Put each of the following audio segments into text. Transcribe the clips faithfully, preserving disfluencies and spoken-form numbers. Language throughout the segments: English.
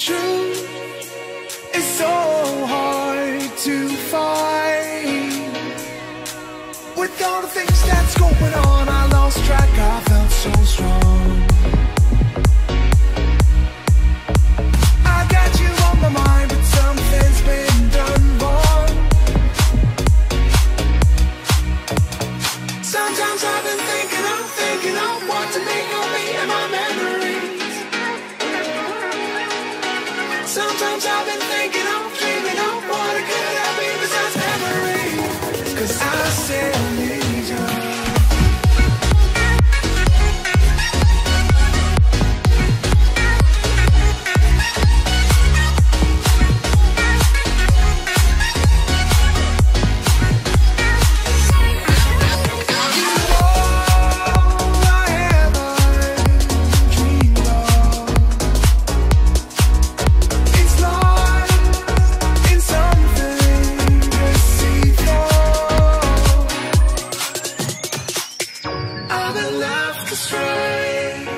truth is so hard to find. With all the things that's going on, I lost track, I felt so strong. I got you on my mind, but something's been done wrong. Sometimes I've been thinking, I'm thinking of what to make of me and my memories. Sometimes I've been thinking, I'm dreaming of what it could have been besides memories. Cause I still need you. You are all I ever dreamed of. It's lost in something to see through. I've been left astray by the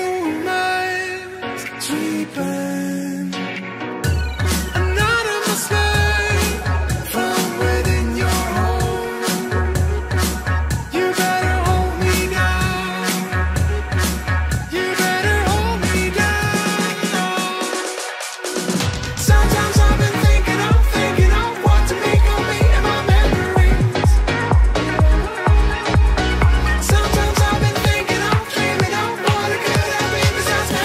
moonlight sleeping. Another mistake from within your home. You better hold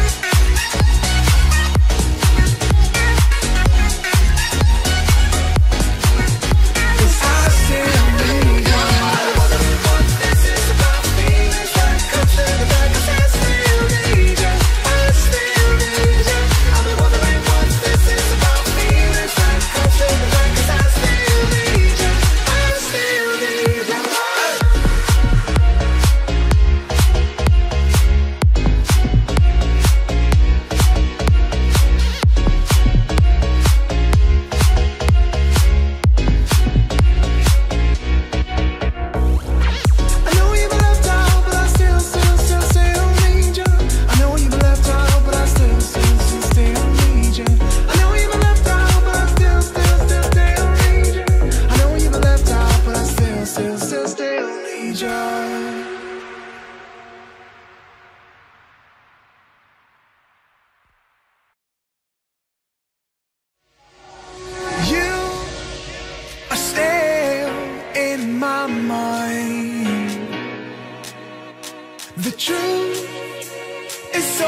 me down. You better hold me down. Sometimes I've been thinking, I'm thinking of what to make of me and my memories. Sometimes I've been thinking, I'm dreaming of what it could have been besides memories. Cause I still need you. I know you've been left out, but I still, still, still, still need you. I know you've been left out, but I still, still, still, still need you. I know you've been left out, but I still, still, still, still need you. I know you've been left out, but I still, still, still, still need you. You are still in my mind. The truth is so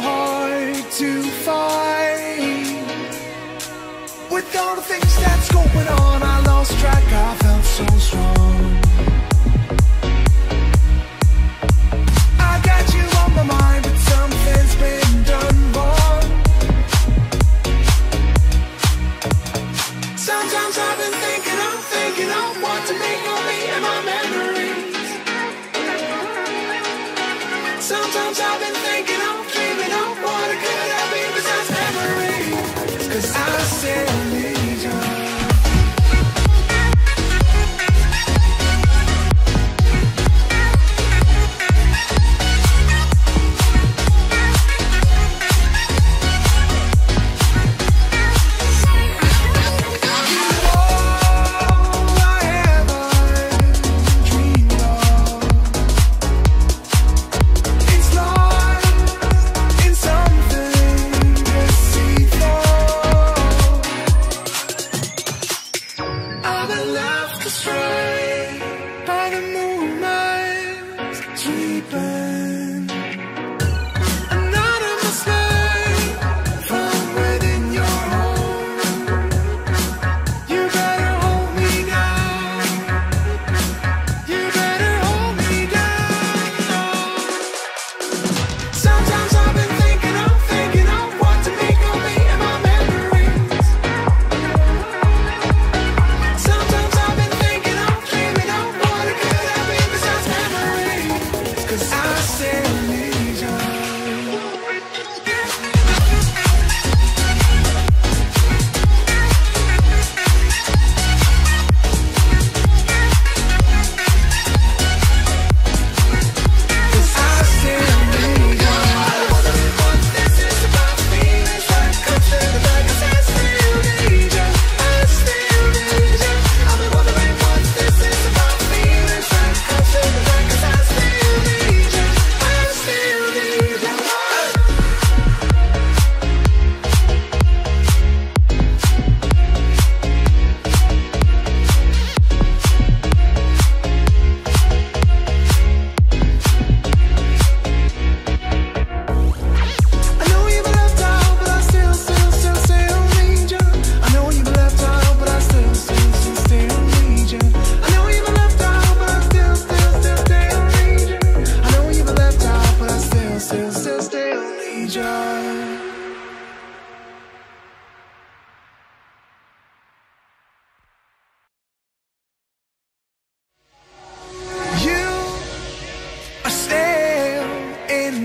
hard to find. With all the things that's going on, I lost track, I felt so strong. I got you on my mind, but something's been done wrong. Sometimes I've been thinking, I'm thinking of what to make of me and my memories. Sometimes I've been thinking, I'm dreaming of what it could have been besides memories. Cause I still need you. You are all I ever dreamed of. It's lost in something to see through. I've been left astray by the moonlight sleeping. Another mistake from within your home. You better hold me down. You better hold me down. Sometimes I've been thinking, I'm thinking of what to make of me and my memories. Sometimes I've been thinking, I'm dreaming of what it could have been besides memories. Cause I still need you.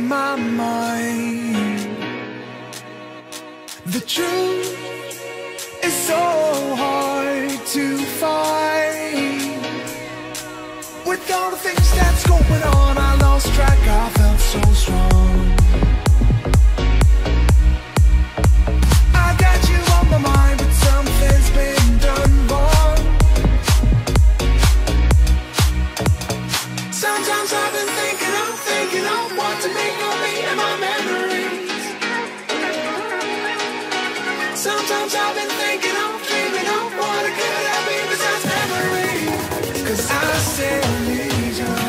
my mind. The truth is so hard to find. With all the things that's going on, I lost track, I felt so strong. I got you on my mind, but something's been done wrong. Sometimes I've been thinking, I'm thinking I want to make no me in my memories. Sometimes I've been thinking, I'm dreaming I want to get at me besides memories. Cause I still need you.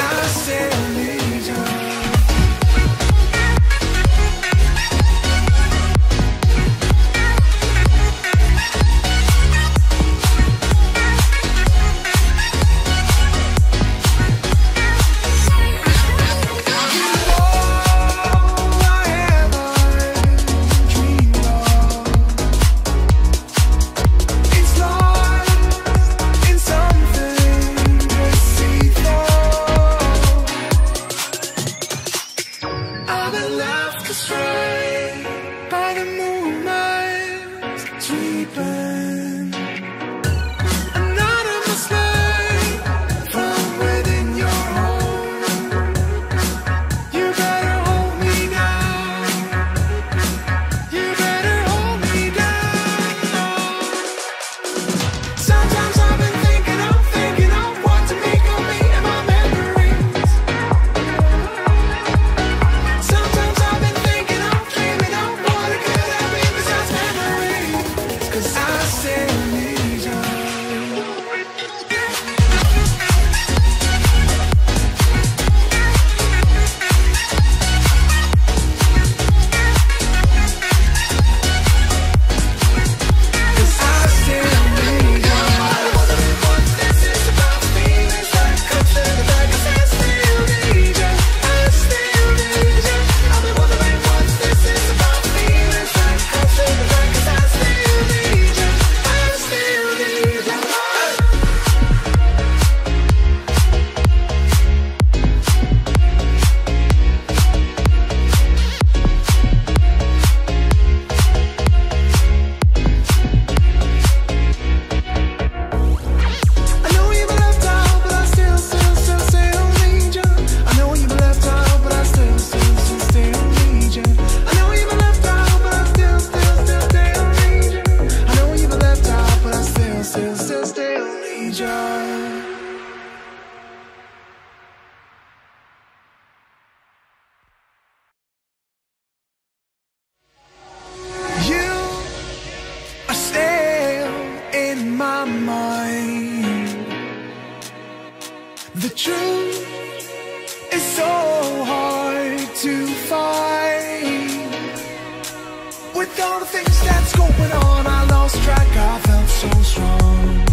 I still need you. The truth is so hard to find. With all the things that's going on, I lost track, I felt so strong.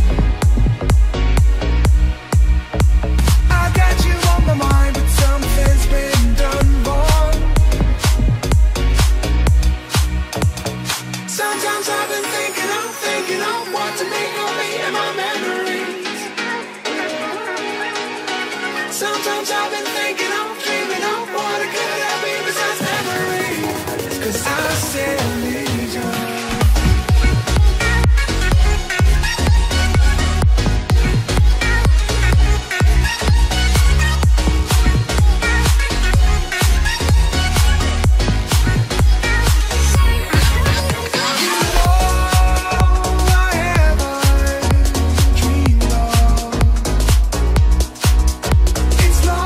I got you on my mind, but something's been done wrong. Sometimes I've been thinking, I'm thinking of what to make of me and my memories. Sometimes I've been thinking, I'm dreaming of what it could have been besides memories. Cause I still need you. You are all I ever dreamed of. I've been left astray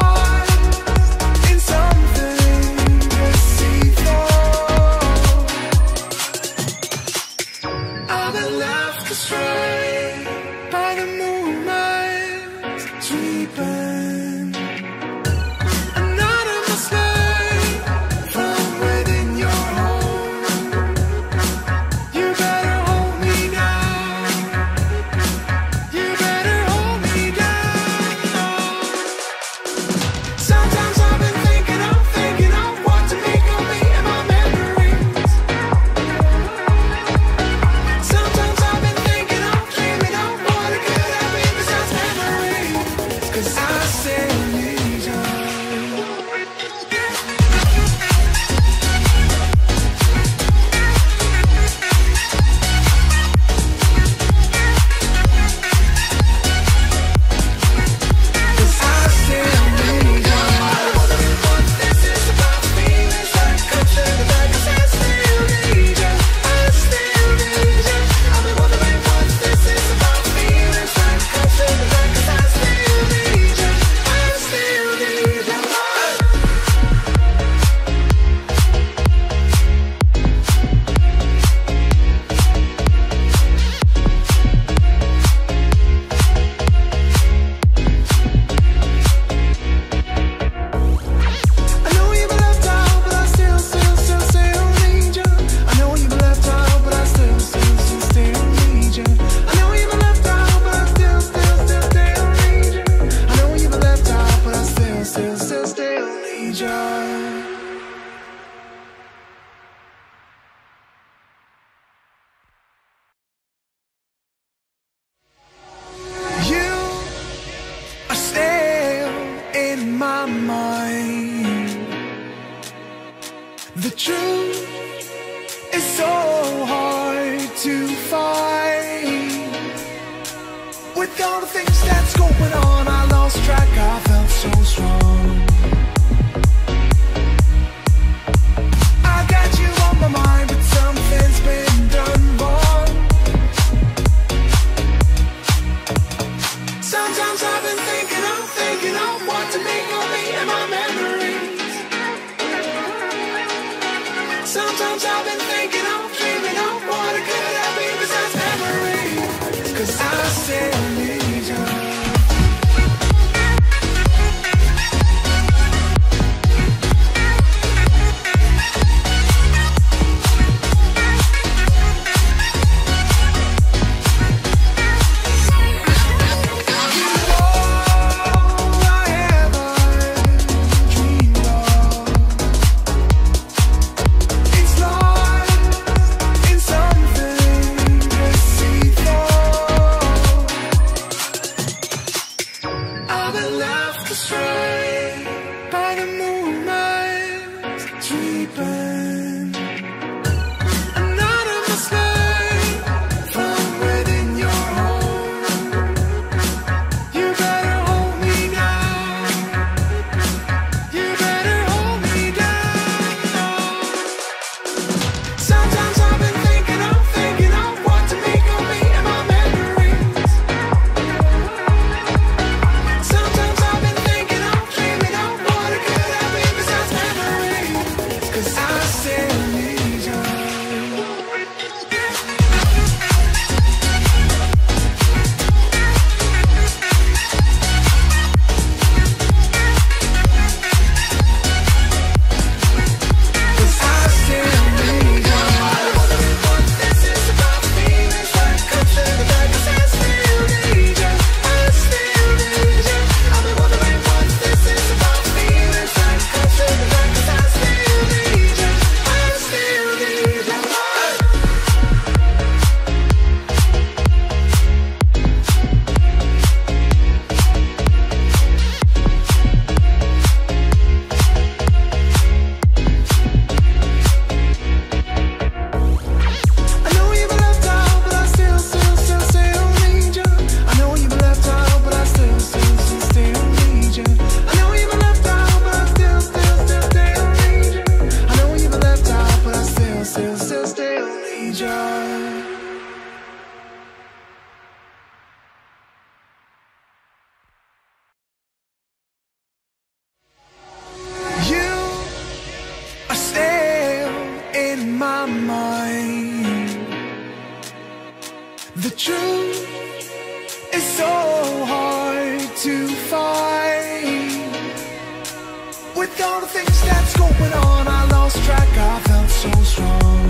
by the moonlight sweeping. Anonymous light from within your home. You better hold me down. You better hold me down. Sometimes I've been thinking, I'm thinking of what to make of me and my memories. Sometimes I've been thinking, I'm dreaming of what it could have been besides memories. Cause I still need you. Cause I still need you. I wonder what this is about. Feelings that come through the back. Cause I still need you. I still need you. I've been wondering what this is about. Feelings that come through the back. Cause I still need you. I still need you. I know you've been left out, but I still, still, still, still need you. I know you've been left out, but I still, still, still, still need you. I know you've been left out, but I still, still, still, still need you. I know you've been left out, but I still, still, still, still need you. You are still in my mind. The truth is so hard to find. With all the things that's going on, I lost track, I felt so strong. I got you on my mind, but something's been done wrong. Sometimes I've been thinking, I'm thinking of what to make of me and my memories. Sometimes I've been thinking, I'm dreaming of what it could have been besides memories. Cause I still need you. You are all I ever dreamed of. It's lost in something deceitful. I've been left astray by the moonlight sweeping. Anonymous light from within your home. You better hold me down. You better hold me down. Sometimes I've been thinking, I'm thinking of what to make of me and my memories. Sometimes I've been thinking, I'm dreaming of truth is so hard to find. With all the things that's going on, I lost track, I felt so strong.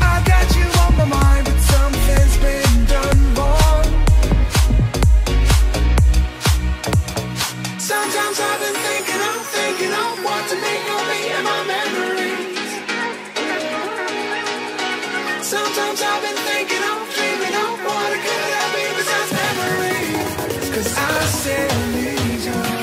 I got you on my mind, but something's been done wrong. Sometimes I've been thinking, I'm thinking of what to make of me and my memories. Sometimes I've been thinking, I'm dreaming of what it could have been besides memories. Cause I still need you.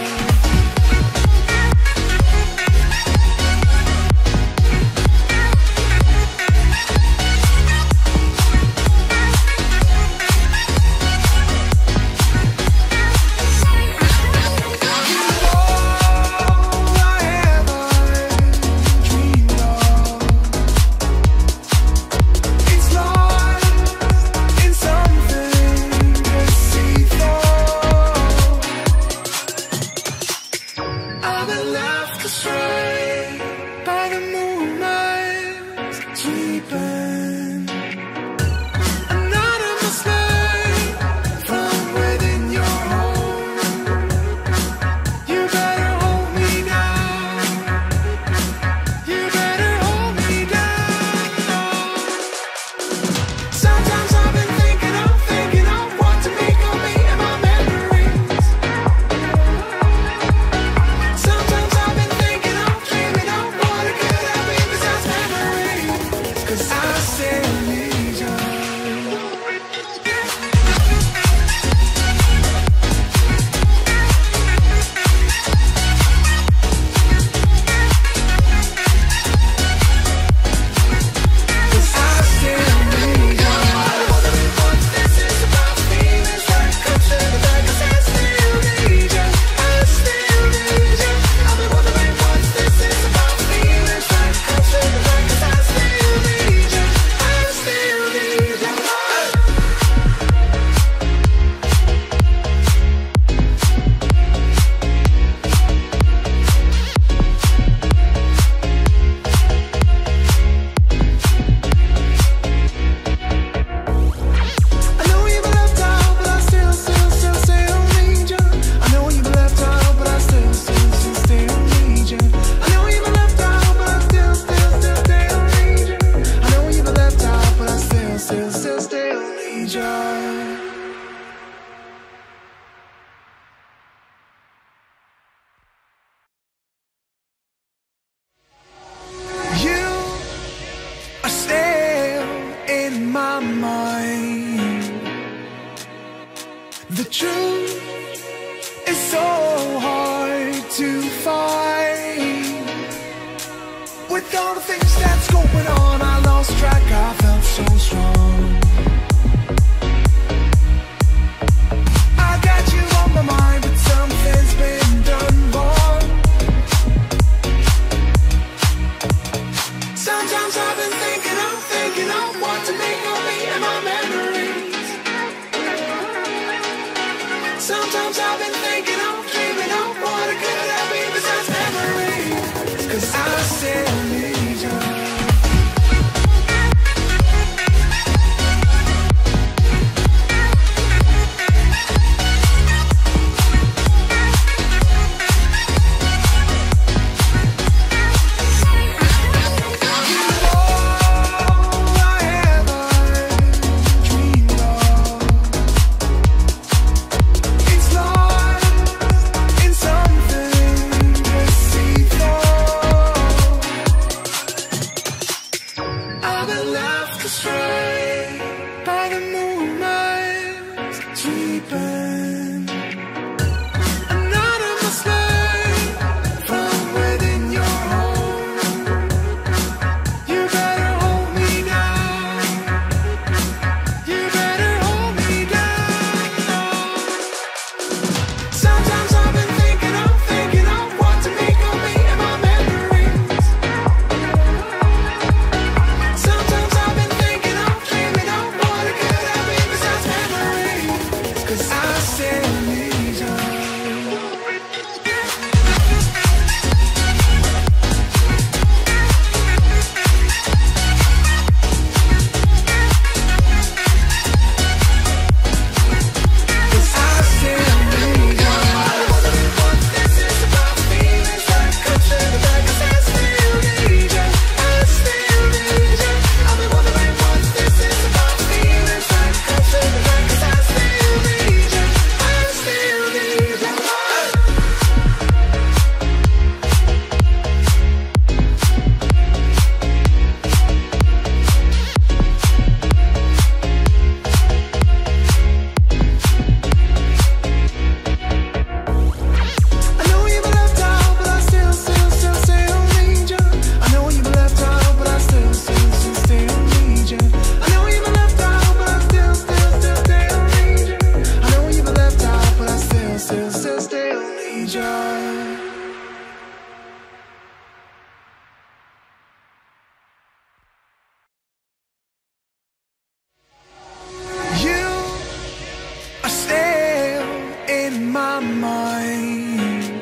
mine.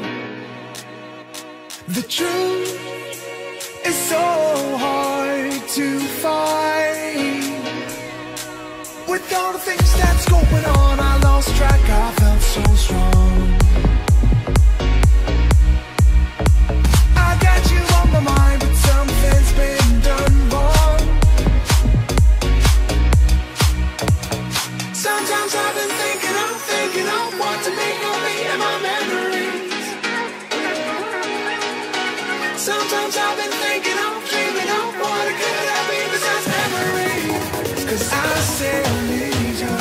The truth is so hard to find. With all the things that's going on, I lost track, I felt so strong. I got you on my mind, but something's been done wrong. Sometimes I've been thinking, I'm thinking of what to make of me and my memories. Sometimes I've been thinking, I'm dreaming of what it could have been besides memories. Cause I still need you.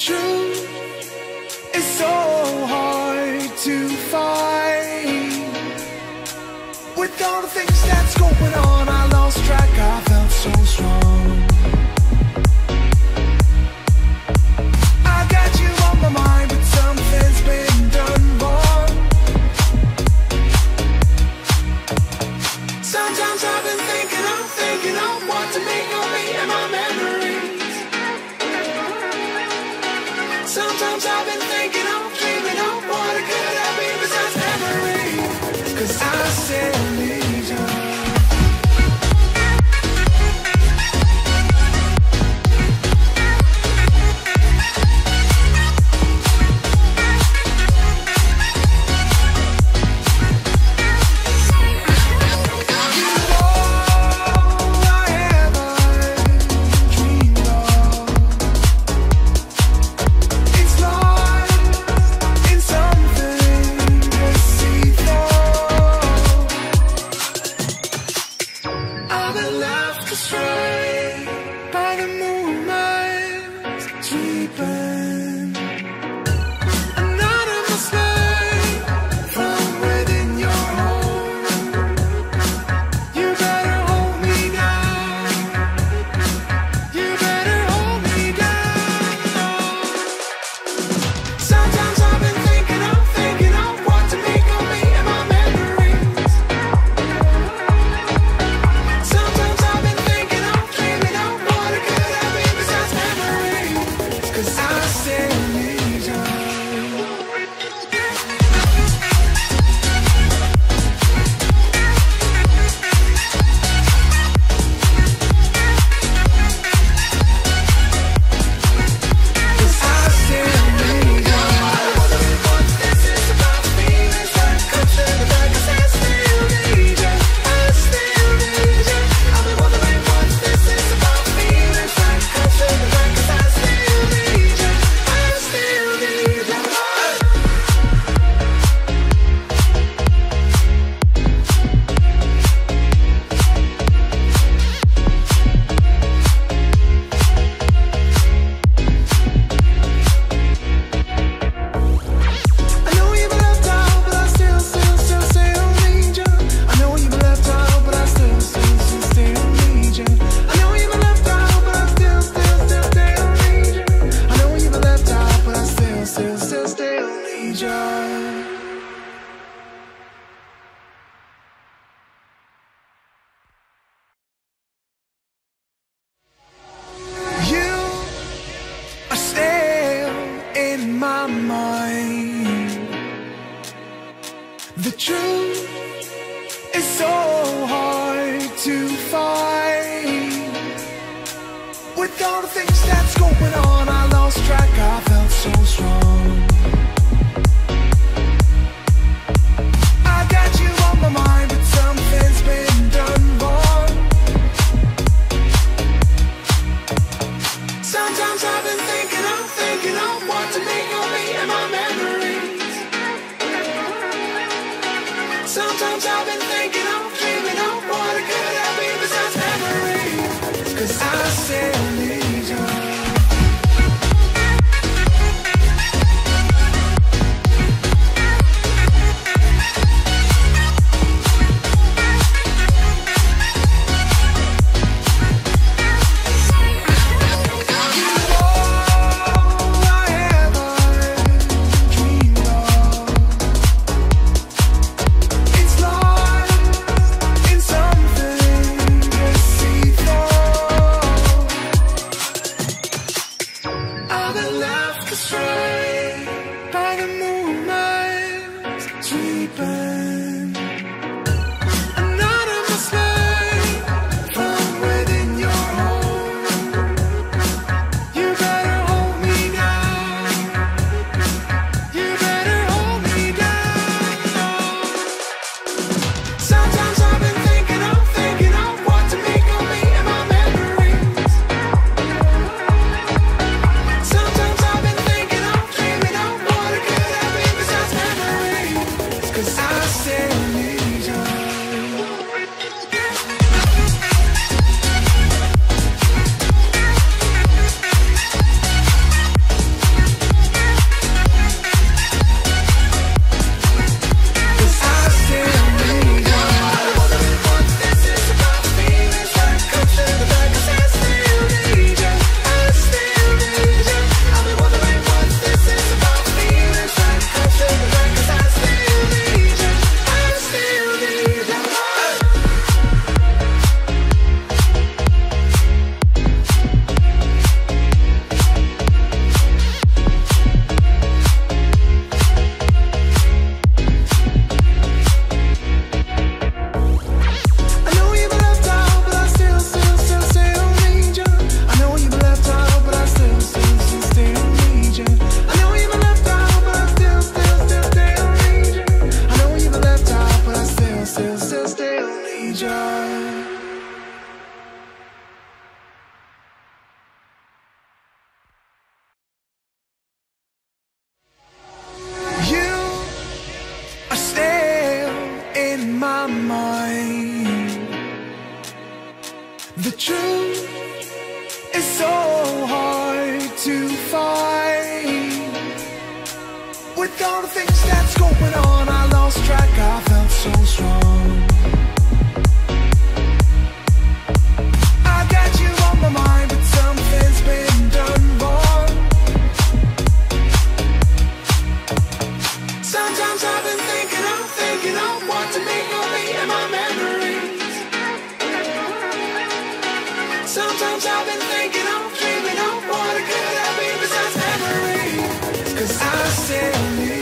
truth is so hard to find. With all the things that's going on, I lost track, I felt so strong. I got you on my mind, but something's been done wrong. Sometimes I've been thinking, I'm thinking of what to make of me and my memory. Sometimes I've been thinking, I'm dreaming of what it could have been besides memory. Cause I still need you. You are all I ever dreamed of. I've been left astray by the movements deepen. I'm not a mistake from within your home. You better hold me down. You better hold me down. Sometimes I've been thinking, I'm thinking of what to make of me and my memories. Sometimes I've been thinking, I'm dreaming of what it could have been besides memories. Cause I still need you. Cause I still need you. I wonder what this is about me. It's like comes to the back. Cause I still need you. I still need you. I've been wondering what this is about me. It's like comes to the back. Cause I still need you. I still need you. I know you've been left out, but I still, still, still, still need you. I know you've been left out, but I still, still, still, still need you. I know you've been left out, but I still, still, still, still need you. I know you've been left out, but I still, still, still, still need you. You are still in my mind. The truth is so hard to find. With all the things that's going on, I lost track, I felt so strong. I got you on my mind, but something's been done wrong. Sometimes I've been thinking, I'm thinking of what to make of me and my memories. Sometimes I've been thinking, I'm dreaming of what it could have been besides memories. Cause I still need you. You are all I ever dreamed of. It's lost in something deceitful. I've been left astray by the movements deepen. I'm not a mistake from within your home. You better hold me down. You better hold me down. Sometimes I've been thinking, I'm thinking of what to make of me and my memories. Sometimes I've been thinking, I'm dreaming of what it could have been besides memories. Cause I still truth is so hard to find. With all the things that's going on, I lost track, I felt so strong. I got you on my mind, but something's been done wrong. Sometimes I've been thinking, I'm thinking of what to make of me and my memories. Sometimes I've been thinking, I'm dreaming of what it could have been besides memories. Cause I still need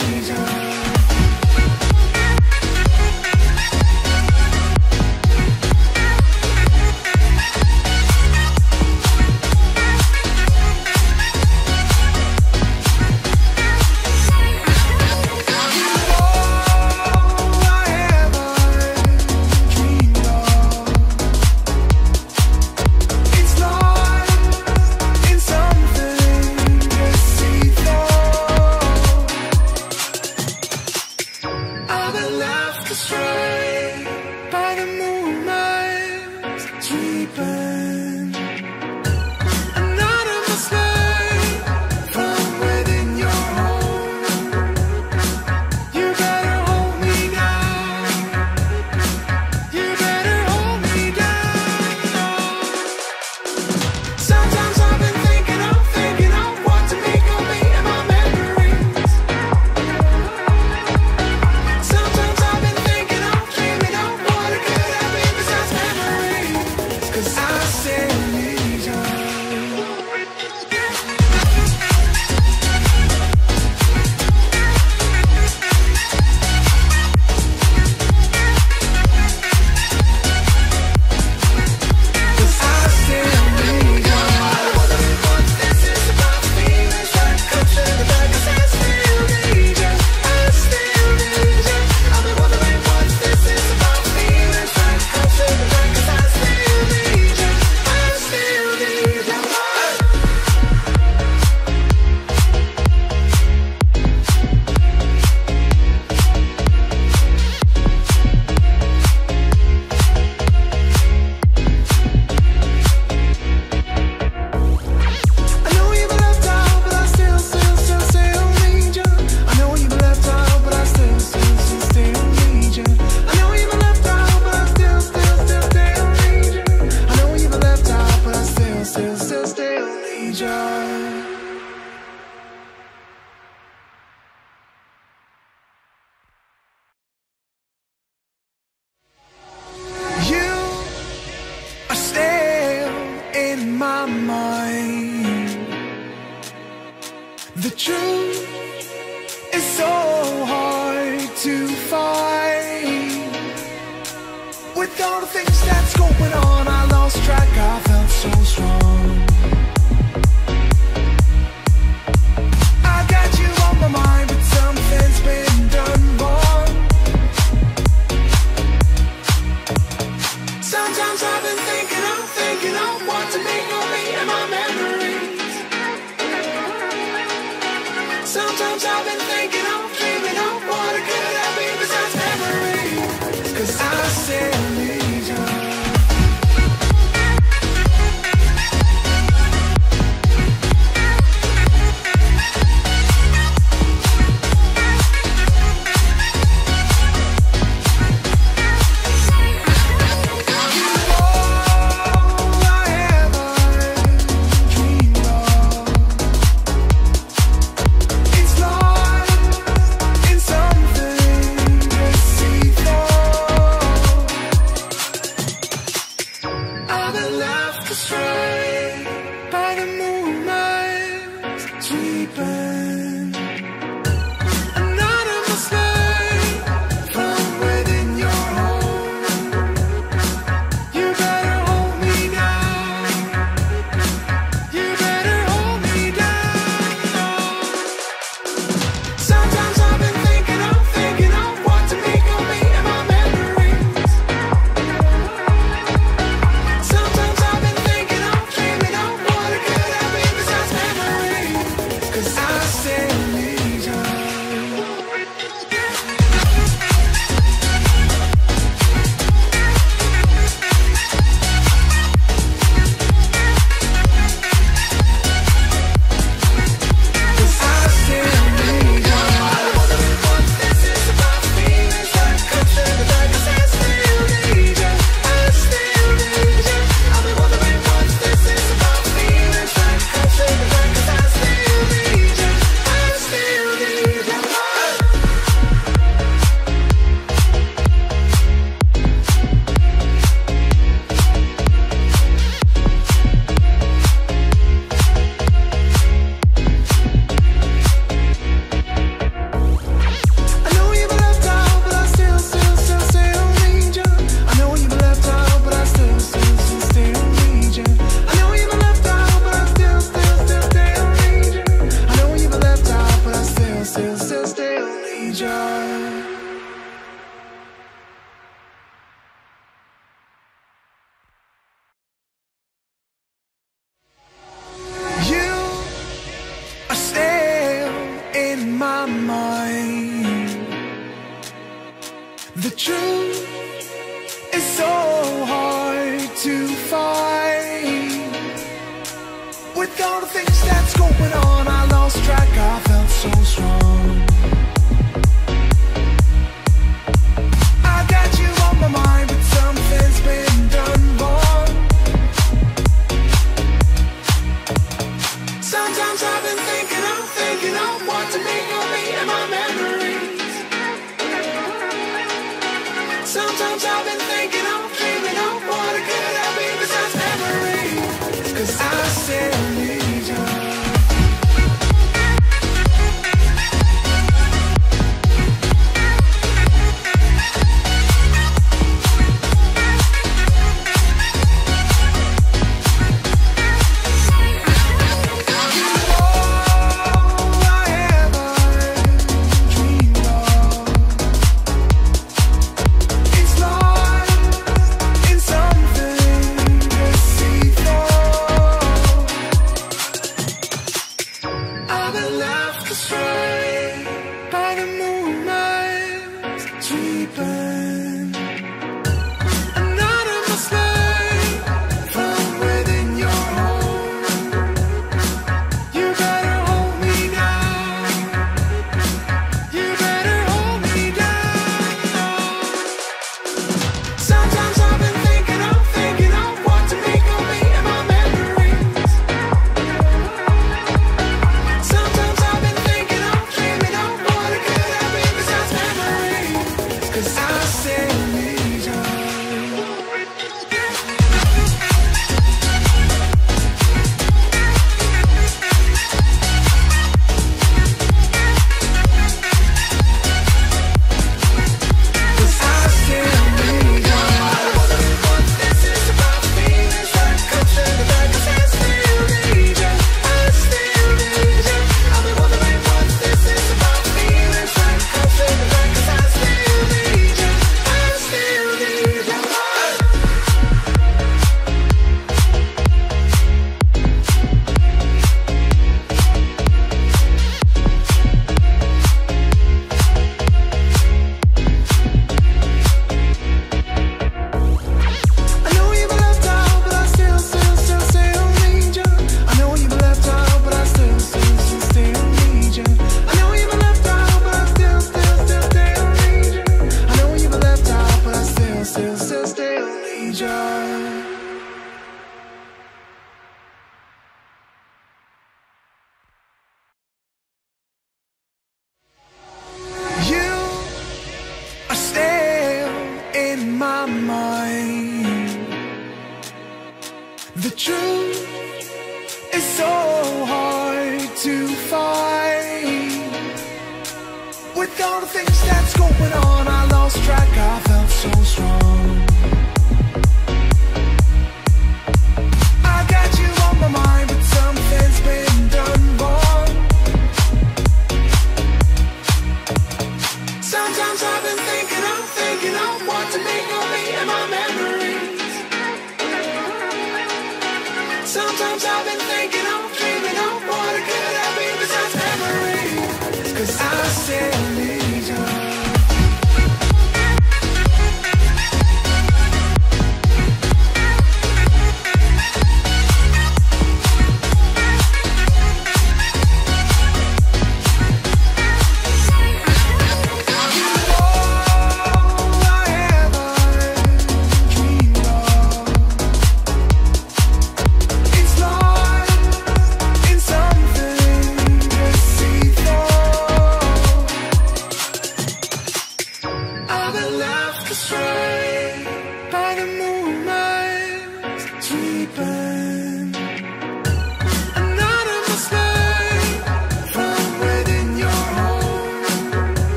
in my mind. The truth is so hard to find. With all the things that's going on, I lost track, I felt so strong. I got you on my mind, but something's been done wrong. Sometimes I've been thinking, I'm thinking of what to make of me and my memories. Sometimes I've been thinking, I'm dreaming of what it could have been besides memories. Cause I still need you. I still need you.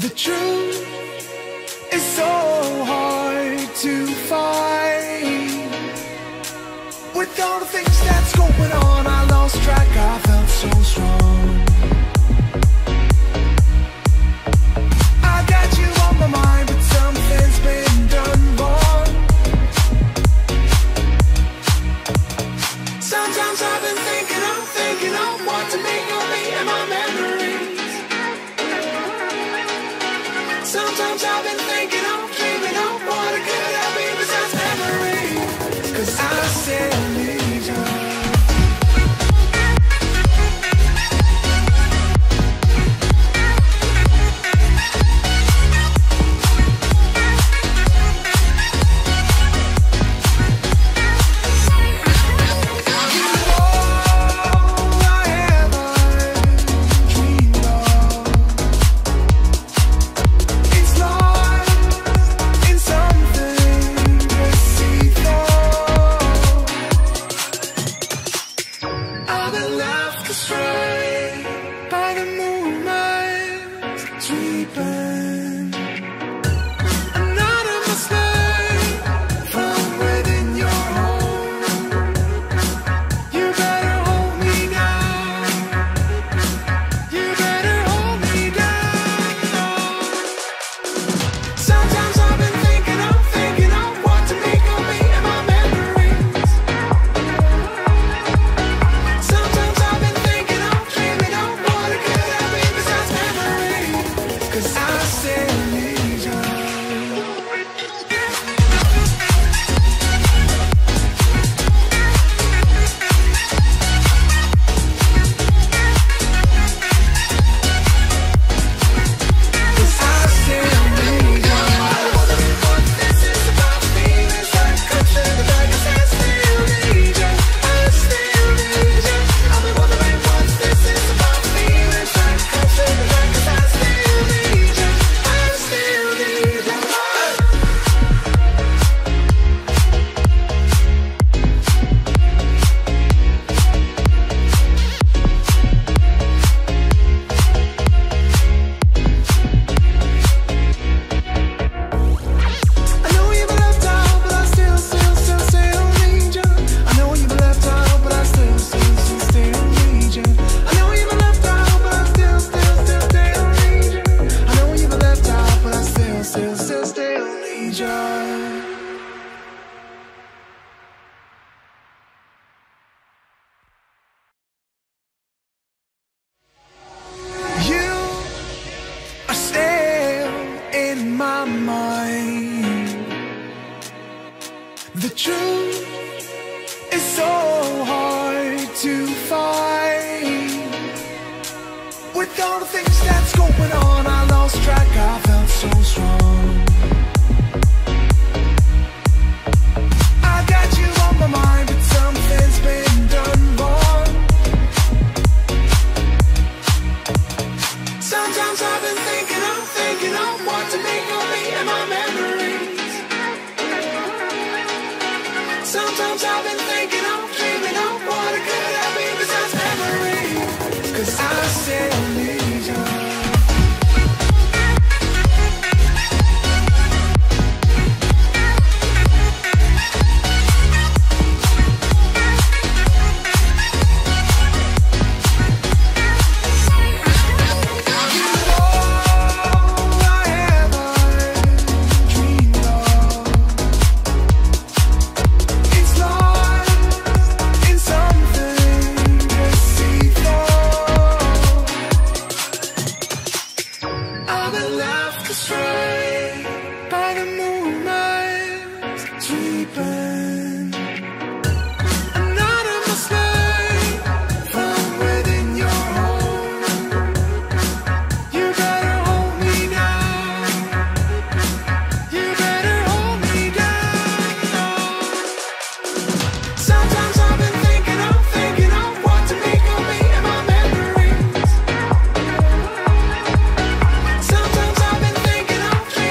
The truth is so hard to find. With all the things that's going on, I lost track, I felt so strong. I got you on my mind, but something's been done wrong. Sometimes I've been thinking, I'm thinking of what to make of me and my memories. Sometimes I've been thinking, I'm dreaming of what it could have been besides memories. Cause I still need you. You are all I ever dreamed of. It's lost in something that's see through. I've been left astray by the moonlight sleeping. I'm not a mistake from within your home. You better hold me down. You better hold me down. Sometimes I've been thinking, I'm thinking of what to make of me and my memories. Sometimes I've been thinking, I'm dreaming of what it could have been besides memories. Cause I still need you. Cause I still need you. I wonder what this is about me. It's like I'm tripping, like I said, I still need you. I still need you. I've been wondering what this is about me. It's like I'm tripping, like I said, I still need you. I still need you. I know you've left out, but I still, still, still, still need you. I know you've left out, but I still, still, still, still need you. I know you've left out, but I still, still, still, still need you. I know you've left out, but I still, still, still, still need you. You are still in my mind. The truth is so hard to find. With all the things that's going on, I lost track, I felt so strong. I got you on my mind, but something's been done wrong. Sometimes I've been thinking, I'm thinking of what to make of me and my memories. Sometimes I've been thinking, I'm dreaming of what it could have been besides memories. Cause I still need you. You are all I ever dreamed of. It's lost in something that's see through. I've been left astray by the moonlight sleeping. I'm not a mistake from within your home. You better hold me down. You better hold me down. Sometimes I've been thinking, I'm thinking of what to make of me and my memories. Sometimes I've been thinking, I'm dreaming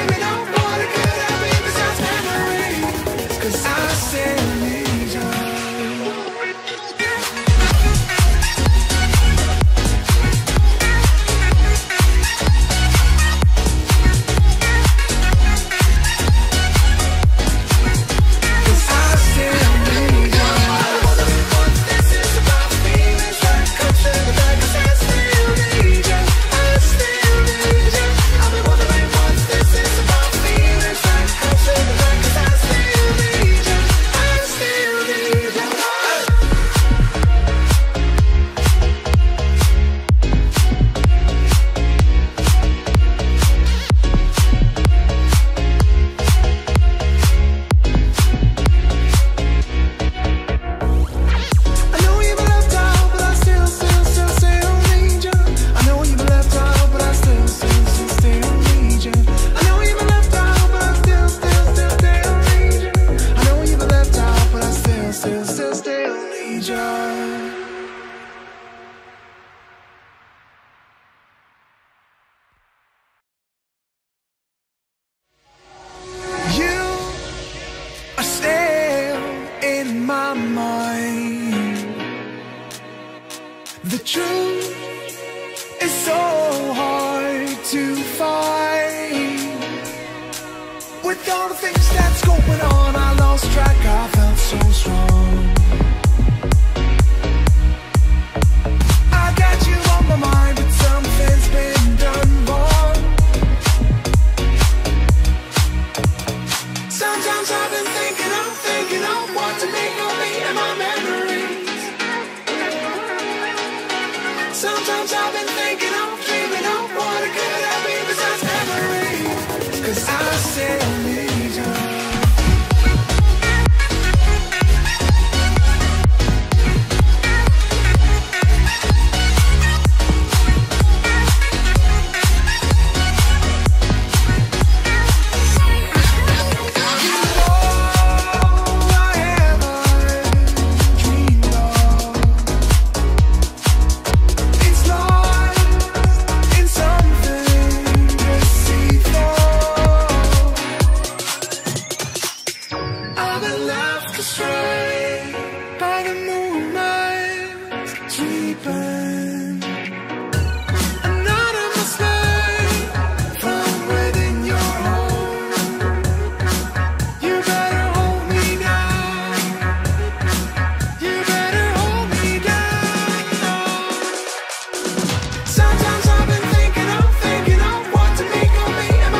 truth is so hard to find. With all the things that's going on, I lost track, I felt so strong. I got you on my mind, but something's been done wrong. Sometimes I've been thinking, I'm thinking of what to make of me and my memories. Sometimes I've been thinking, I'm dreaming of what it could have been besides memories. Cause I still need you. You all I ever dreamed of. It's lost in something to see through. I've been left astray by the moonlight sleeping. Anonymous light from within your home. You better hold me down. You better hold me down. Sometimes I've been thinking, I'm thinking of what to make of me and my memories. Sometimes I've been thinking, I'm dreaming of what it could have been besides memories. Cause I still need you. Cause I still need you. I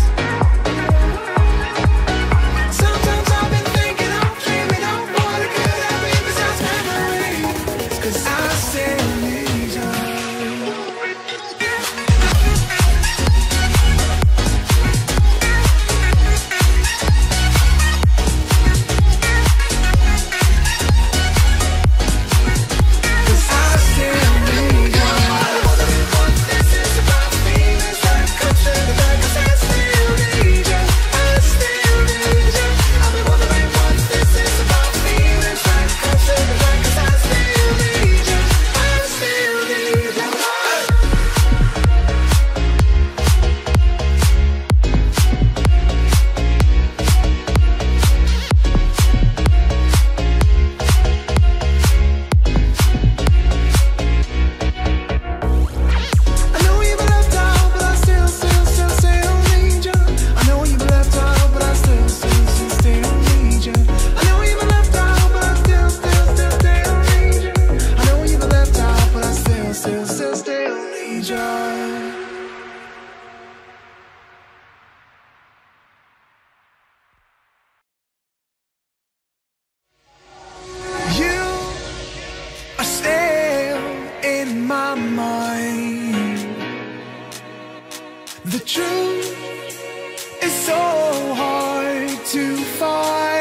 wonder what this is about me. It's like comes to the back. Cause I still need you. I still need you. I've been wondering what this is about me. It's like comes to the back. Cause I still need you. I still need you. I know you've been left out, but I still, still, still, still need you. I know you've been left out, but I still, still, still, still need you. I know you've been left out, but I still, still, still, still need you. I know you've been left out, but I still, still, still, still need you. You are still in my mind. The truth is so hard to find.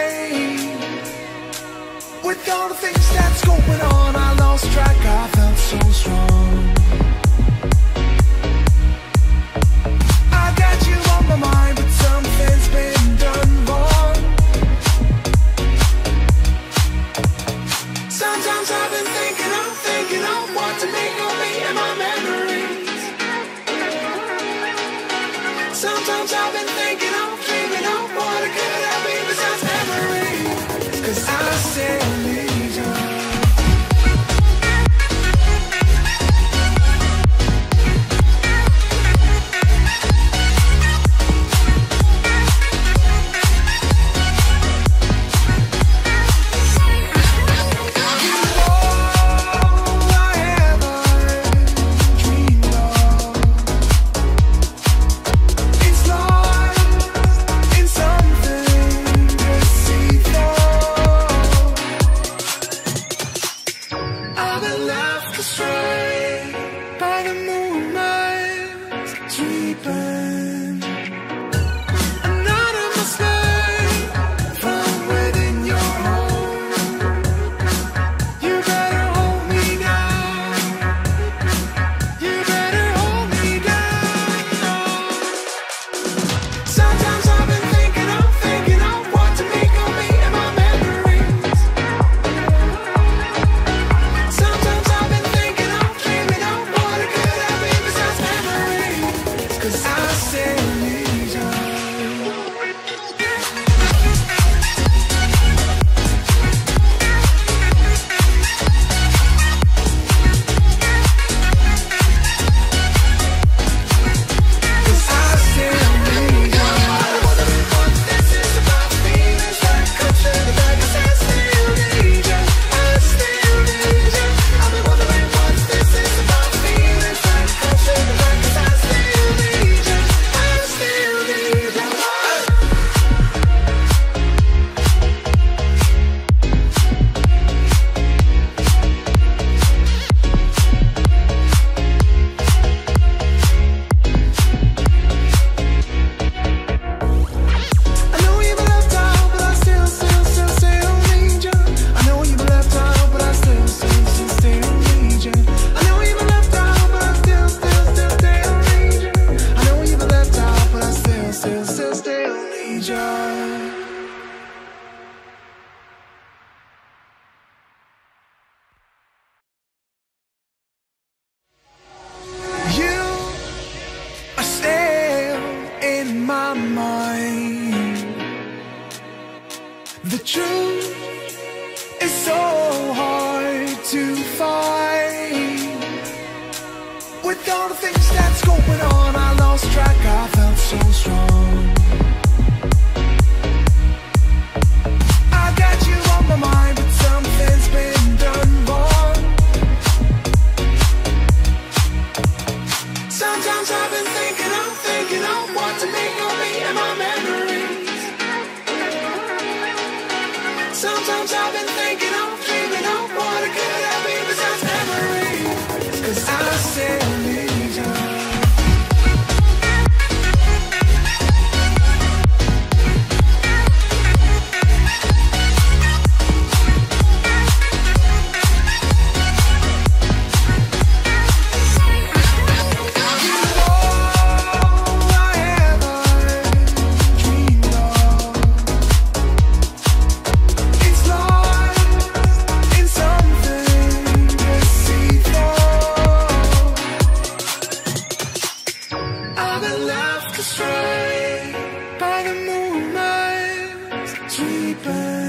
With all the things that's going on, I lost track, I felt so strong. I got you on my mind, but something's been done wrong. Sometimes I've been thinking, I'm thinking of what to make of me and my memories. Sometimes I've been thinking, I'm dreaming of what it could have been besides memories. Cause I still need you. You all I ever dreamed of. It's lost in something to see through. I've been left astray by the moonlight sleeping. Anonymous light from within your home. You better hold me down. You better hold me down. Sometimes I've been thinking, I'm thinking of what to make of me and my memories. Sometimes I've been thinking, I'm dreaming of what it could have been besides memories. Cause I still need you. my mind. The truth is so hard to find. With all the things that's going on, I lost track, I felt so strong. I got you on my mind, but something's been done wrong. Sometimes I've been thinking, I'm thinking of what to make of me and my memories. Sometimes I've been thinking, I'm dreaming of what it could have been besides memories. Cause I said illusion. By the movement, sleeping.